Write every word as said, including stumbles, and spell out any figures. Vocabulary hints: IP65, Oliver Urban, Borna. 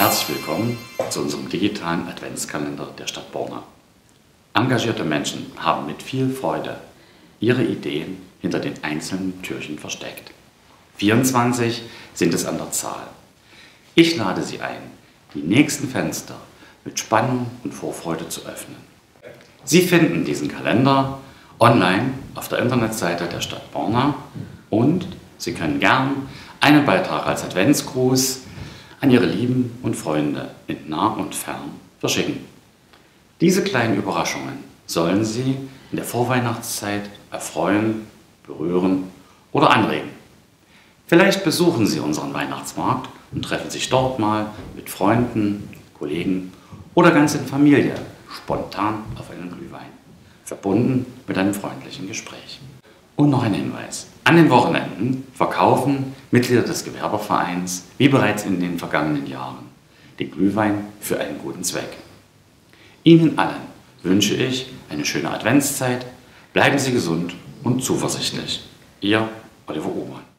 Herzlich willkommen zu unserem digitalen Adventskalender der Stadt Borna. Engagierte Menschen haben mit viel Freude ihre Ideen hinter den einzelnen Türchen versteckt. vierundzwanzig sind es an der Zahl. Ich lade Sie ein, die nächsten Fenster mit Spannung und Vorfreude zu öffnen. Sie finden diesen Kalender online auf der Internetseite der Stadt Borna und Sie können gern einen Beitrag als Adventsgruß an Ihre Lieben und Freunde in nah und fern verschicken. Diese kleinen Überraschungen sollen Sie in der Vorweihnachtszeit erfreuen, berühren oder anregen. Vielleicht besuchen Sie unseren Weihnachtsmarkt und treffen sich dort mal mit Freunden, Kollegen oder ganz in Familie spontan auf einen Glühwein, verbunden mit einem freundlichen Gespräch. Und noch ein Hinweis. An den Wochenenden verkaufen Mitglieder des Gewerbevereins, wie bereits in den vergangenen Jahren, den Glühwein für einen guten Zweck. Ihnen allen wünsche ich eine schöne Adventszeit, bleiben Sie gesund und zuversichtlich. Ihr Oliver Urban.